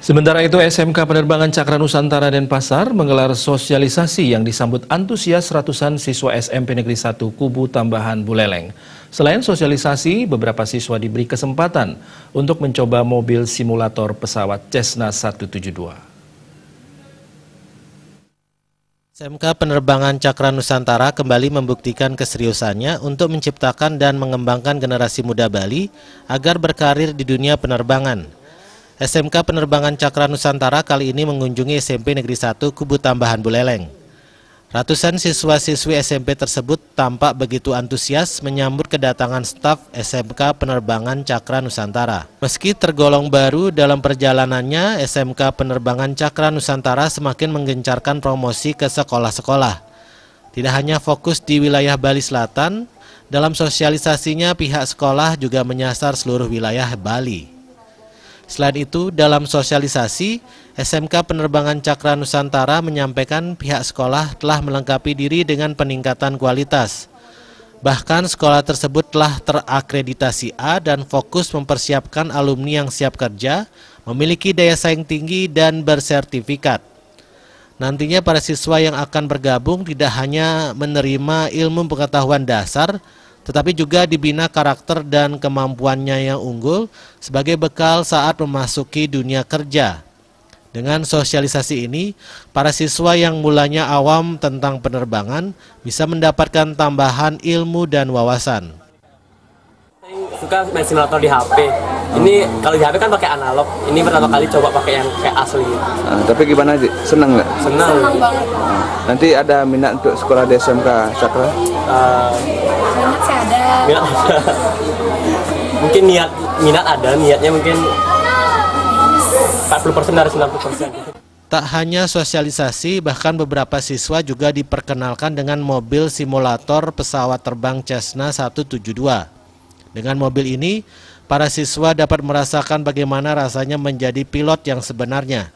Sementara itu, SMK Penerbangan Cakra Nusantara Denpasar menggelar sosialisasi yang disambut antusias ratusan siswa SMP Negeri 1 Kubu Tambahan Buleleng. Selain sosialisasi, beberapa siswa diberi kesempatan untuk mencoba mobil simulator pesawat Cessna 172. SMK Penerbangan Cakra Nusantara kembali membuktikan keseriusannya untuk menciptakan dan mengembangkan generasi muda Bali agar berkarir di dunia penerbangan. SMK Penerbangan Cakra Nusantara kali ini mengunjungi SMP Negeri 1 Kubu Tambahan Buleleng. Ratusan siswa-siswi SMP tersebut tampak begitu antusias menyambut kedatangan staf SMK Penerbangan Cakra Nusantara. Meski tergolong baru dalam perjalanannya, SMK Penerbangan Cakra Nusantara semakin menggencarkan promosi ke sekolah-sekolah. Tidak hanya fokus di wilayah Bali Selatan, dalam sosialisasinya pihak sekolah juga menyasar seluruh wilayah Bali. Selain itu, dalam sosialisasi, SMK Penerbangan Cakra Nusantara menyampaikan pihak sekolah telah melengkapi diri dengan peningkatan kualitas. Bahkan sekolah tersebut telah terakreditasi A dan fokus mempersiapkan alumni yang siap kerja, memiliki daya saing tinggi dan bersertifikat. Nantinya para siswa yang akan bergabung tidak hanya menerima ilmu pengetahuan dasar, tetapi juga dibina karakter dan kemampuannya yang unggul sebagai bekal saat memasuki dunia kerja. Dengan sosialisasi ini, para siswa yang mulanya awam tentang penerbangan bisa mendapatkan tambahan ilmu dan wawasan. Saya suka main simulator di HP. Ini kalau di HP kan pakai analog. Ini pertama kali coba pakai yang kayak asli. Tapi gimana? Senang nggak? Senang banget. Nanti ada minat untuk sekolah di SMK Cakra? Minat ada. Mungkin minat ada, niatnya mungkin 40% dari 90%. Tak hanya sosialisasi, bahkan beberapa siswa juga diperkenalkan dengan mobil simulator pesawat terbang Cessna 172. Dengan mobil ini, para siswa dapat merasakan bagaimana rasanya menjadi pilot yang sebenarnya.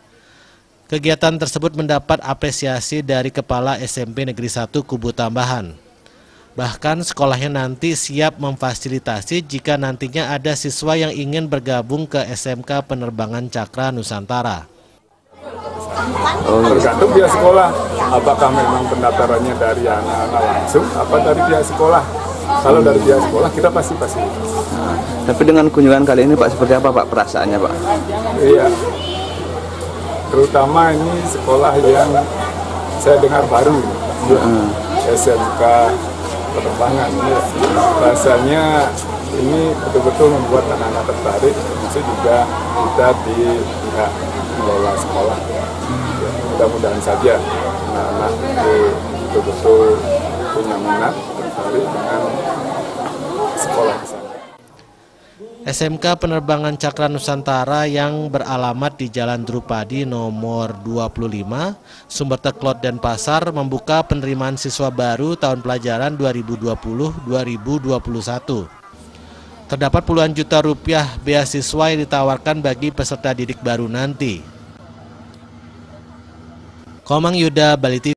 Kegiatan tersebut mendapat apresiasi dari Kepala SMP Negeri 1 Kubu Tambahan. Bahkan sekolahnya nanti siap memfasilitasi jika nantinya ada siswa yang ingin bergabung ke SMK Penerbangan Cakra Nusantara. Tergantung dia sekolah, apakah memang pendaftarannya dari anak-anak langsung, apa dari dia sekolah. Kalau dari dia sekolah kita pasti fasilitasi. Nah, tapi dengan kunjungan kali ini Pak, seperti apa Pak perasaannya Pak? Iya, terutama ini sekolah yang saya dengar baru, SMK Penerbangan. Rasanya ini betul-betul membuat anak-anak tertarik, termasuk juga kita di pihak pengelola sekolah. Mudah-mudahan saja anak-anak betul-betul punya minat tertarik dengan sekolah di sana. SMK Penerbangan Cakra Nusantara yang beralamat di Jalan Drupadi nomor 25, Sumberteklot Denpasar membuka penerimaan siswa baru tahun pelajaran 2020-2021. Terdapat puluhan juta rupiah beasiswa yang ditawarkan bagi peserta didik baru nanti. Komang Yuda, Bali TV.